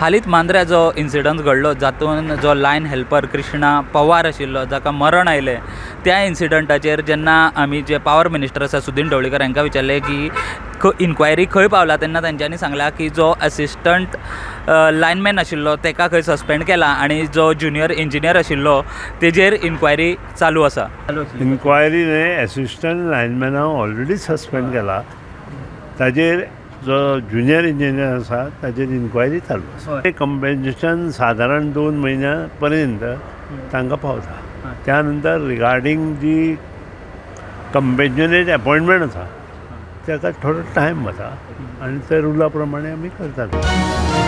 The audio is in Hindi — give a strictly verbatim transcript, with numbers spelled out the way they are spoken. हालींच मांद्र्या जो इन्सिडंट घडलो जातून जो लायन हेल्पर कृष्णा पवार आशिल्लो जाका मरण आयलें त्या इन्सिडंटाचेर जेन्ना आमी जे पॉवर मिनिस्टर आसा सुदीन ढवळीकर हांकां विचारलें की इन्क्वायरी खंय पावला तेन्ना तांच्यांनी सांगलां की जो असिस्टंट लायनमॅन आशिल्लो तेका खंय सस्पेंड केला आनी जो ज्युनियर इंजिनियर आशिल्लो तेजेर इन्क्वायरी चालू आसा। इन्क्वायरी न्हय, असिस्टंट लायनमॅना ऑलरेडी सस्पेंड केला, ताजेर जो ज्युनियर इंजिनियर आसा ताजेर इन्क्वायरी चालू आसा। कंपेन्सेशन साधारण दोन म्हयन्या पर्यंत तांकां पावता। त्या नंतर रिगार्डींग जी कंपेन्सेशनेट अपॉइंटमेंट आसा ताका थोडो टायम वता आनी ते रुला प्रमाणे आमी करतात।